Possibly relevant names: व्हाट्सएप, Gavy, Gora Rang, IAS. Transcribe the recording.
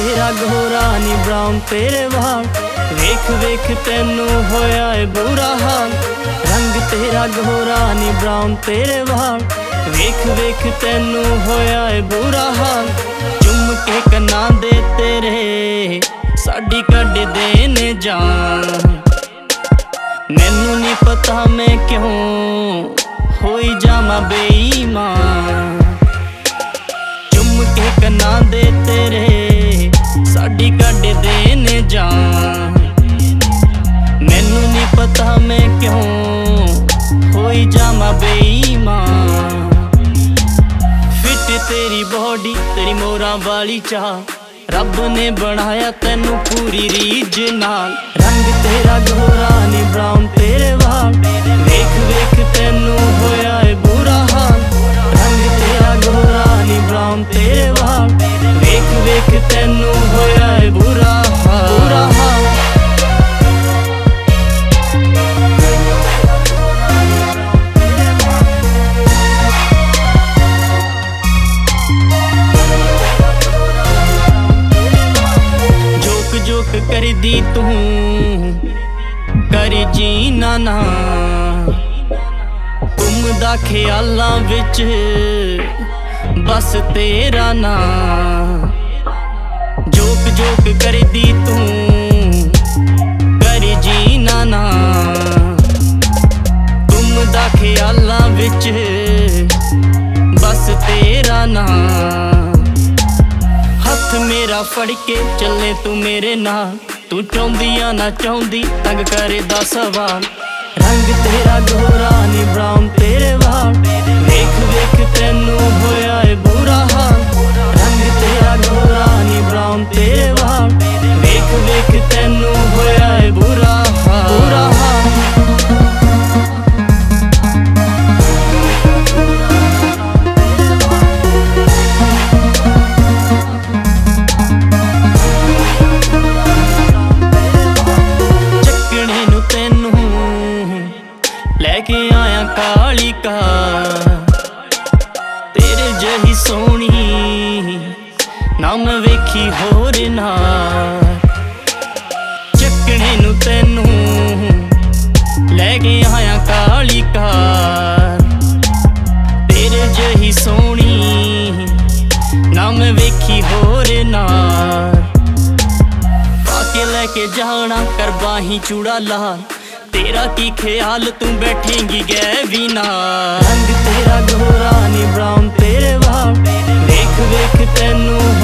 तेरा गोरा नी ब्राउन तेरे वाल, वेख वेख तेनू होया है बुरा हाल। रंग तेरा गोरा नी ब्राउन तेरे वाल, वेख वेख तेनू होया है बुरा हाल। चुम के कना दे तेरे साड़ी कड देने जान, मैनू नहीं पता मैं क्यों होई जामा बेईमान। चुम के कना दे तेरे साड़ी कड देने जान, मैनू नहीं पता मैं क्यों होई जामा बेईमान। फिट तेरी बॉडी तेरी मोरा वाली चाह, रब ने बनाया तेनू पूरी रीझ नाल। रंग तेरा गोरा नी ब्राउन तेरे वाल, वेख वेख तेनू होया है बुरा हाल। रंग तेरा गोरा नी ब्राउन तेरे वाल, वेख वेख तेनू होया है बुरा हाल, बुरा हाल। कर दी तू कर जीना ना, घूमदा ख्यालां विच बस तेरा ना। जोक जोक कर दी तू कर जीना ना, घूमदा ख्यालां विच बस तेरा ना। हथ मेरा फड़ के चले तू मेरे नाल, तू चाहदिया ना चाहदी तंग करे दा सवाल। रंग तेरा गोरा नी ब्राउन तेरे वाल, वेख वेख तेनू होया है बुरा हाल। रंग तेरा गोरा नी ब्राउन तेरे वाल, वेख वेख तेनू होया है बुरा हाल, बुरा हाल। तेरे जही सोनी नाम वेखी होर ना, चकने नू तेनू लैके आया काली कार। तेरे जही सोनी नाम वेखी होर ना, पाके लैके जाना कर बाही चूड़ा लाल। तेरा की ख्याल तू बैठेंगी गैवी ना। रंग तेरा गोरा नी ब्राउन तेरे वाल, वेख वेख तेनू